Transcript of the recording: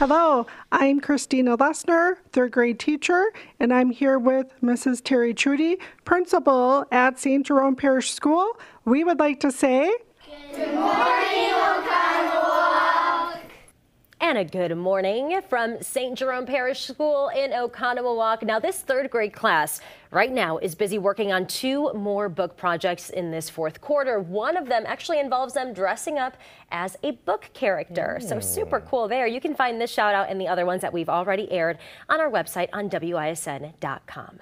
Hello, I'm Christina Lesner, third grade teacher, and I'm here with Mrs. Terry Trudy, principal at Saint Jerome Parish School. We would like to say, good morning, Oconomowoc! And a good morning from Saint Jerome Parish School in Oconomowoc. Now this third grade class right now is busy working on two more book projects in this fourth quarter. One of them actually involves them dressing up as a book character. Ooh. So super cool there. You can find this shout out and the other ones that we've already aired on our website on WISN.com.